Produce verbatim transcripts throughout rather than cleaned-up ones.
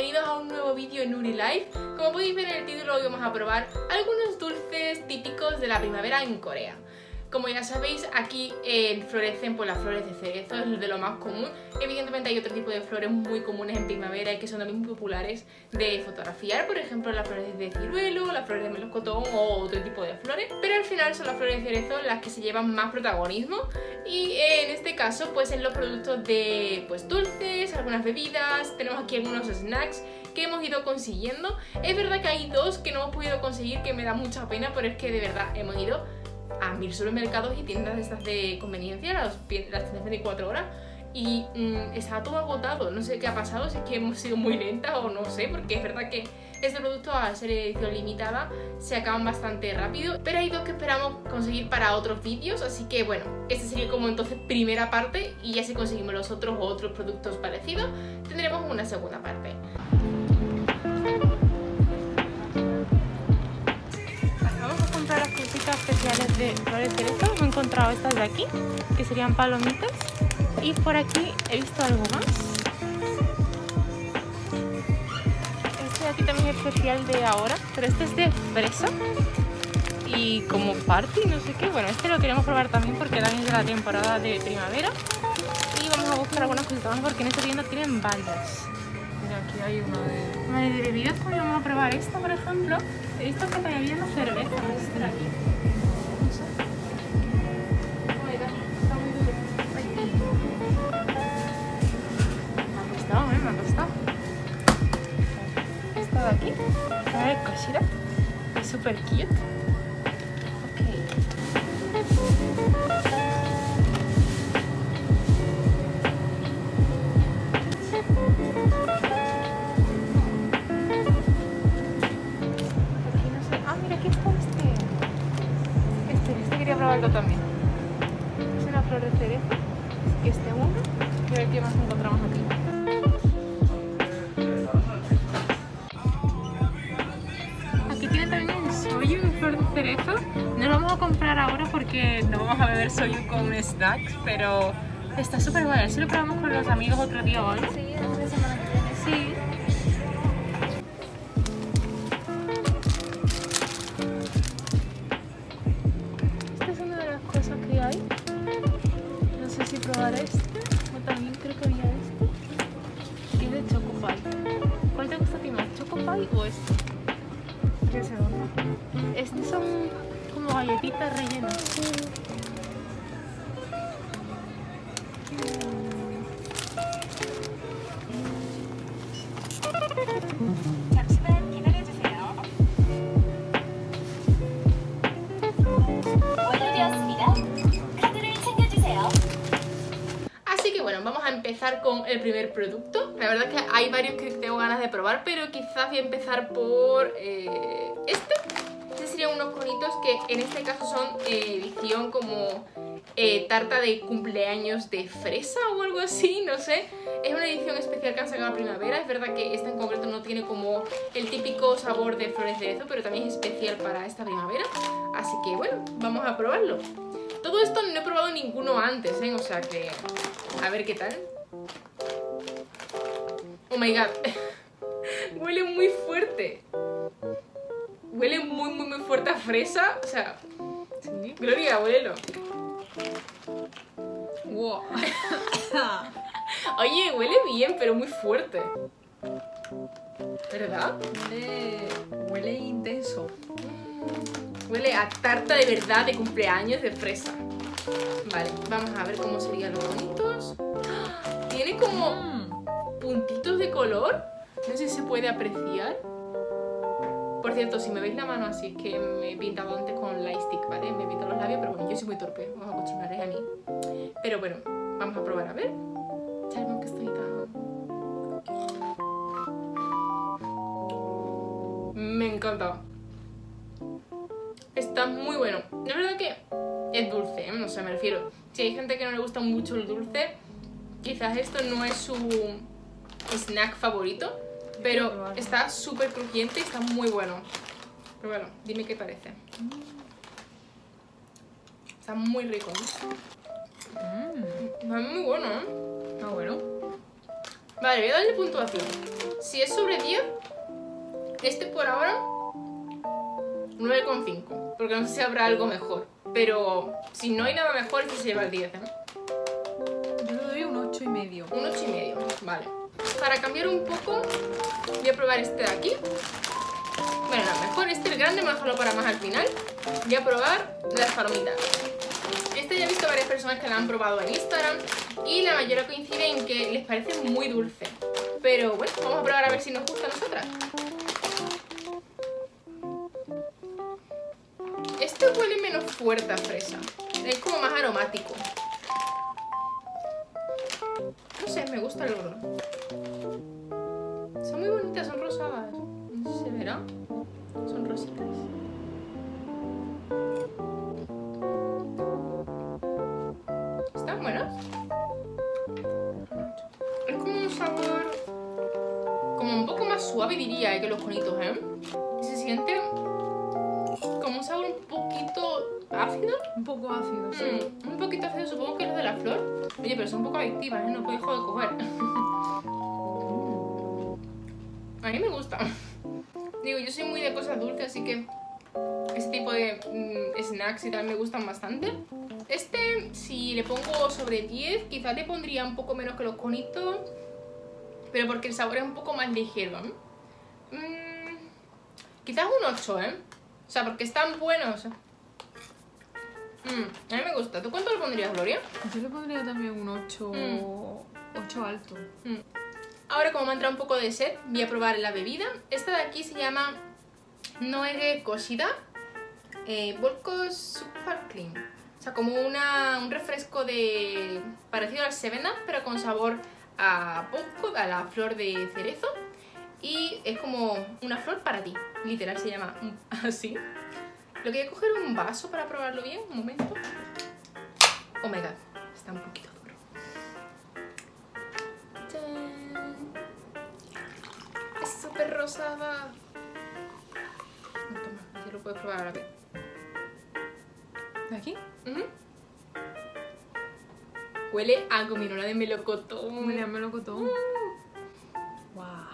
bienvenidos a un nuevo vídeo en UriLife. Como podéis ver en el título, hoy vamos a probar algunos dulces típicos de la primavera en Corea. Como ya sabéis, aquí eh, florecen pues, las flores de cerezo, es de lo más común. Evidentemente hay otro tipo de flores muy comunes en primavera y que son también muy populares de fotografiar, por ejemplo las flores de ciruelo, las flores de melocotón o otro tipo de flores. Pero al final son las flores de cerezo las que se llevan más protagonismo y eh, en este caso pues en los productos de pues, dulces, algunas bebidas, tenemos aquí algunos snacks que hemos ido consiguiendo. Es verdad que hay dos que no hemos podido conseguir que me da mucha pena, pero es que de verdad hemos ido a mil supermercados y tiendas estas de conveniencia, las, las tiendas veinticuatro horas, y mmm, está todo agotado. No sé qué ha pasado, si es que hemos sido muy lentas o no sé, porque es verdad que este producto, al ser edición limitada, se acaban bastante rápido, pero hay dos que esperamos conseguir para otros vídeos, así que bueno, este sería como entonces primera parte, y ya si conseguimos los otros o otros productos parecidos, tendremos una segunda parte. Las cositas especiales de flores de cerezo, me he encontrado estas de aquí que serían palomitas, y por aquí he visto algo más. Este de aquí también es especial de ahora, pero este es de fresa y como party, no sé qué. Bueno, este lo queremos probar también porque también es de la temporada de primavera, y vamos a buscar algunas cositas más porque en esta tienda tienen varias. Mira, aquí hay una de, vale, de bebidas, pues vamos a probar esta, por ejemplo. Esto que te había en la cerveza, no sé, aquí. No sé. Está muy duro. Me ha costado, ¿eh? Me ha costado. Esta de aquí, Noege Cosida. Es súper cute. También es una flor de cerezo, así que este uno, y a ver qué más encontramos aquí. Aquí tiene también el soyu, flor de cerezo. No lo vamos a comprar ahora porque no vamos a beber soyu con snacks, pero está súper bueno. A ver si lo probamos con los amigos otro día hoy. Sí, la semana que viene. Sí. Estos son como galletitas rellenas. Así que bueno, vamos a empezar con el primer producto. La verdad es que hay varios que tengo ganas de probar, pero quizás voy a empezar por eh, este. Unos conitos que en este caso son eh, edición como eh, tarta de cumpleaños de fresa o algo así, no sé. Es una edición especial que han sacado a primavera. Es verdad que esta en concreto no tiene como el típico sabor de flores de cerezo, pero también es especial para esta primavera, así que bueno, vamos a probarlo. Todo esto no he probado ninguno antes, ¿eh? O sea que a ver qué tal. Oh my god. Huele muy fuerte. Huele muy, muy, muy fuerte a fresa. O sea, ¿sí? Gloria, huélelo. Wow. Oye, huele bien, pero muy fuerte, ¿verdad? Huele, huele intenso. Huele a tarta de verdad de cumpleaños de fresa. Vale, vamos a ver cómo serían los bonitos. Tiene como mm. puntitos de color. No sé si se puede apreciar. Por cierto, si me veis la mano así, es que me he pintado antes con light stick, ¿vale? Me he pintado los labios, pero bueno, yo soy muy torpe, os acostumbraréis a mí. Pero bueno, vamos a probar, a ver. Charmón que estoy tan... Me encanta. Está muy bueno. La verdad que es dulce, ¿eh? No sé, me refiero. Si hay gente que no le gusta mucho el dulce, quizás esto no es su snack favorito. Pero está súper crujiente y está muy bueno. Pero bueno, dime qué parece. Está muy rico. Mm. Está muy bueno, ¿eh? Está bueno. Vale, voy a darle puntuación. Si es sobre Este por ahora nueve coma cinco, porque no sé si habrá algo mejor, pero si no hay nada mejor, este se lleva el diez, ¿eh? Yo le doy un ocho y medio. Un ocho y medio, vale. Para cambiar un poco voy a probar este de aquí. Bueno, a lo mejor este, el grande, me lo dejarlo para más al final. Voy a probar las palomitas. Este ya he visto varias personas que la han probado en Instagram y la mayoría coincide en que les parece muy dulce. Pero bueno, vamos a probar a ver si nos gusta a nosotras. Este huele menos fuerte a fresa. Es como más aromático. No sé, me gusta el olor. Son muy bonitas, son rosadas. No sé si se verá. Son rositas. ¿Están buenas? Es como un sabor... como un poco más suave, diría, eh, que los conitos, ¿eh? Y se siente como un sabor un poquito ácido. Un poco ácido, sí. Mm, un poquito ácido, supongo que es lo de la flor. Oye, pero son un poco adictivas, ¿eh? No puedo dejar de coger. A mí me gusta. Digo, yo soy muy de cosas dulces, así que este tipo de mmm, snacks y tal me gustan bastante. Este, si le pongo sobre diez, quizás le pondría un poco menos que los conitos, pero porque el sabor es un poco más ligero, ¿eh? Mm, quizás un ocho, ¿eh? O sea, porque están buenos. Mm, a mí me gusta. ¿Tú cuánto le pondrías, Gloria? Yo le pondría también un ocho, mm. ocho alto. Mm. Ahora, como me ha entrado un poco de sed, voy a probar la bebida. Esta de aquí se llama Noege Cosida, eh, Volco Super Clean. O sea, como una, un refresco de parecido al siete up, pero con sabor a Volco, a la flor de cerezo. Y es como una flor para ti, literal se llama así. Lo que voy a coger un vaso para probarlo bien, un momento. Oh my god, está un poquito duro. ¡Tadán! Es súper rosada. No, toma, yo lo puedo probar ahora. ¿De aquí? Uh-huh. Huele a gominola de melocotón. Huele a melocotón. Mm. Wow.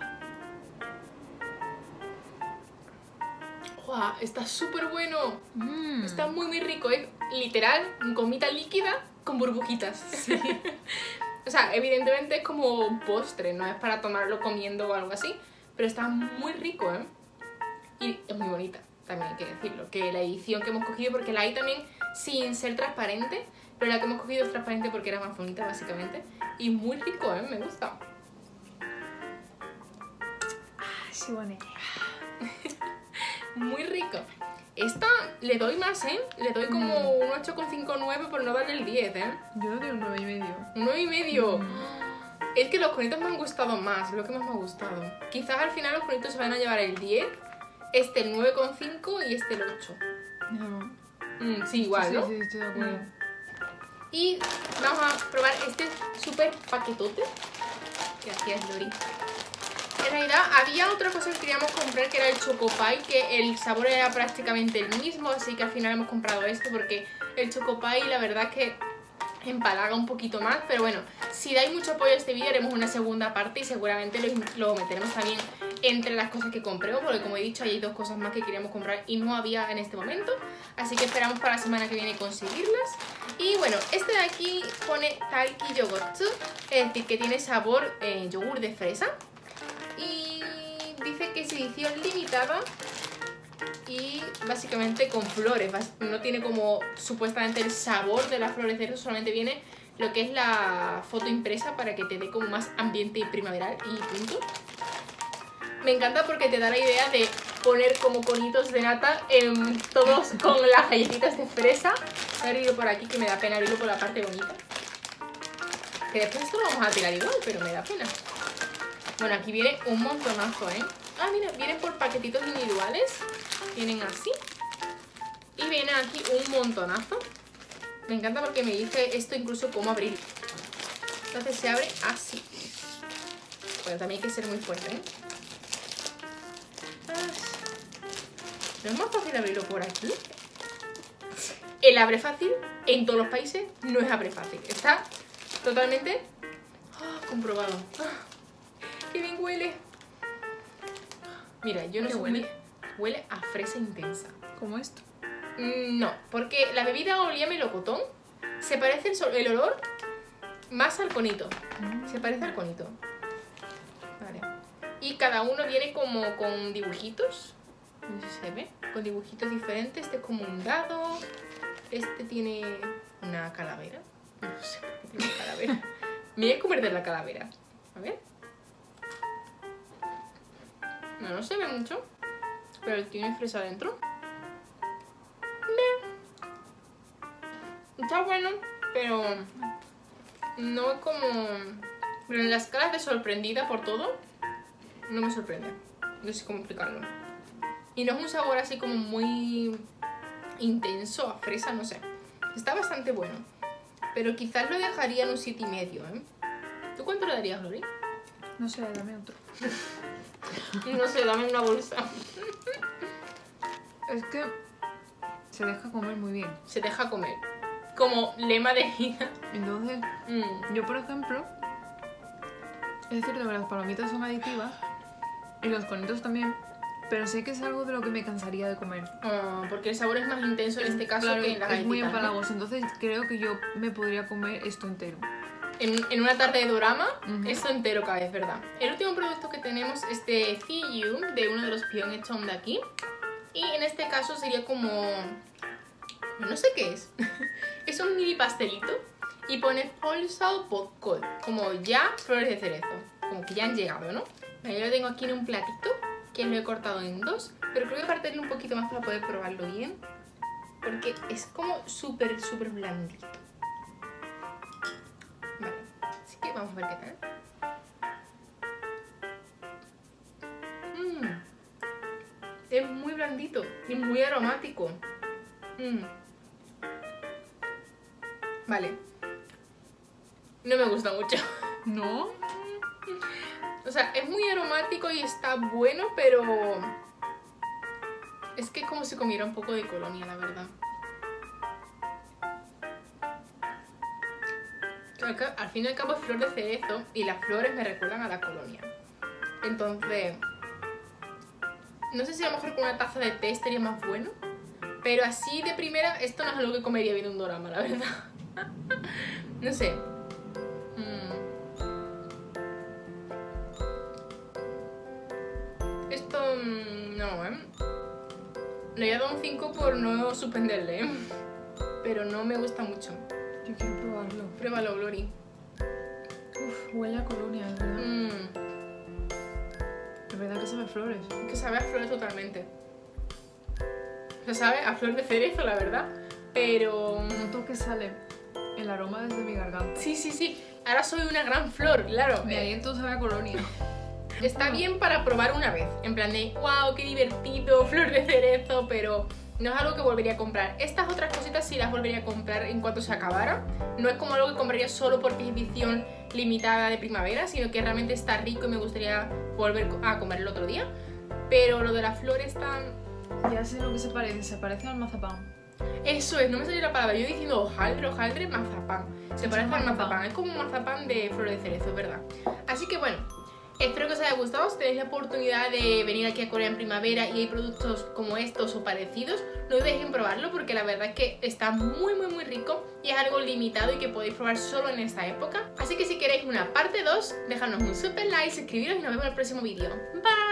Wow, está súper bueno. Mm. Está muy muy rico, es literal gomita líquida con burbujitas. Sí. O sea, evidentemente es como postre, no es para tomarlo comiendo o algo así, pero está muy rico, ¿eh? Y es muy bonita, también hay que decirlo, que la edición que hemos cogido, porque la hay también sin ser transparente, pero la que hemos cogido es transparente porque era más bonita, básicamente, y muy rico, ¿eh? Me gusta. Ah, sí, bueno. Muy rico. Esta le doy más, ¿eh? Le doy como mm. un ocho coma cincuenta y nueve por no darle el diez, ¿eh? Yo le doy un nueve y medio. ¿Un nueve y medio? Mm. Es que los conitos me han gustado más, lo que más me ha gustado. Quizás al final los conitos se van a llevar el diez, este el nueve coma cinco y este el ocho. No. Mm, sí, igual, sí, ¿no? Sí, sí, estoy de acuerdo. Mm. Y vamos a probar este súper paquetote que hacía Lori. En realidad había otra cosa que queríamos comprar, que era el chocopie, que el sabor era prácticamente el mismo, así que al final hemos comprado esto porque el chocopie la verdad es que empalaga un poquito más. Pero bueno, si dais mucho apoyo a este vídeo haremos una segunda parte y seguramente lo, lo meteremos también entre las cosas que compremos, porque como he dicho hay dos cosas más que queríamos comprar y no había en este momento, así que esperamos para la semana que viene conseguirlas. Y bueno, este de aquí pone talki yogurtzu, es decir, que tiene sabor eh, yogur de fresa. Y dice que es edición limitada y básicamente con flores. No tiene como supuestamente el sabor de las flores de rosa, solamente viene lo que es la foto impresa para que te dé como más ambiente primaveral y punto. Me encanta porque te da la idea de poner como conitos de nata en todos con las galletitas de fresa. Voy a abrirlo por aquí, que me da pena abrirlo por la parte bonita, que después esto lo vamos a tirar igual, pero me da pena. Bueno, aquí viene un montonazo, ¿eh? Ah, mira, vienen por paquetitos individuales. Vienen así. Y viene aquí un montonazo. Me encanta porque me dice esto incluso cómo abrir. Entonces se abre así. Bueno, también hay que ser muy fuerte, ¿eh? ¿No es más fácil abrirlo por aquí? El abre fácil en todos los países no es abre fácil. Está totalmente oh, comprobado. ¡Qué bien huele! Mira, yo no sé, huele. Huele a fresa intensa. ¿Como esto? No, porque la bebida olía melocotón. Se parece el, sol, el olor más al conito. Mm. Se parece al conito. Vale. Y cada uno viene como con dibujitos. No sé si se ve. Con dibujitos diferentes. Este es como un dado. Este tiene una calavera. No sé por qué tiene una calavera. Me voy a comer de la calavera. A ver. No, no se ve mucho. Pero tiene fresa dentro. Está bueno, pero no como... Pero en las caras de sorprendida por todo, no me sorprende. No sé cómo explicarlo. Y no es un sabor así como muy intenso, a fresa, no sé. Está bastante bueno. Pero quizás lo dejaría en un siete y medio, ¿eh? ¿Tú cuánto le darías, Lori? No sé, dame otro. No sé, dame una bolsa. Es que se deja comer muy bien. Se deja comer. Como lema de gira. Entonces, mm. yo por ejemplo, es cierto que las palomitas son adictivas y los conitos también, pero sé que es algo de lo que me cansaría de comer. Oh, porque el sabor es más intenso en es, este caso claro, que en la galleta. Es muy empalagoso, ¿no? Entonces creo que yo me podría comer esto entero. En, en una tarde de dorama, uh-huh. esto entero cada vez, ¿verdad? El último producto que tenemos es de Ziyum, de uno de los Pyeongchon de aquí. Y en este caso sería como... no sé qué es. Es un mini pastelito y pone Polsao Bokkol, como ya flores de cerezo, como que ya han llegado, ¿no? Yo lo tengo aquí en un platito, que lo he cortado en dos, pero creo que partirlo un poquito más para poder probarlo bien, porque es como súper, súper blandito. Vale, así que vamos a ver qué tal. Mm. Es muy blandito y muy aromático. Mmm. Vale. No me gusta mucho. ¿No? O sea, es muy aromático y está bueno, pero... es que es como si comiera un poco de colonia, la verdad. Al fin y al cabo es flor de cerezo y las flores me recuerdan a la colonia. Entonces... no sé si a lo mejor con una taza de té estaría más bueno, pero así de primera esto no es algo que comería viendo un dorama, la verdad. No sé. Mm. Esto no, ¿eh? Le he dado un cinco por no suspenderle, ¿eh? Pero no me gusta mucho. Yo quiero probarlo. Pruébalo, Glory. Uf, huele a colonia, es verdad. Mm. Es verdad que sabe a flores. Es que sabe a flores totalmente. O sea, sabe a flor de cerezo, la verdad. Pero... noto que sale el aroma desde mi garganta. Sí, sí, sí. Ahora soy una gran flor, claro. De ahí entonces sabe a colonia. Está bien para probar una vez. En plan de, wow, qué divertido, flor de cerezo. Pero no es algo que volvería a comprar. Estas otras cositas sí las volvería a comprar en cuanto se acabara. No es como algo que compraría solo porque es edición limitada de primavera, sino que realmente está rico y me gustaría volver a comerlo otro día. Pero lo de las flores tan... ya sé lo que se parece, se parece al mazapán. Eso es, no me salió la palabra, yo diciendo hojaldre, hojaldre, mazapán. Se parece al mazapán, es como un mazapán de flor de cerezo, ¿verdad? Así que bueno, espero que os haya gustado. Si tenéis la oportunidad de venir aquí a Corea en primavera y hay productos como estos o parecidos, no dudéis en probarlo porque la verdad es que está muy muy muy rico y es algo limitado y que podéis probar solo en esta época. Así que si queréis una parte dos, dejadnos un super like, suscribiros y nos vemos en el próximo vídeo. Bye.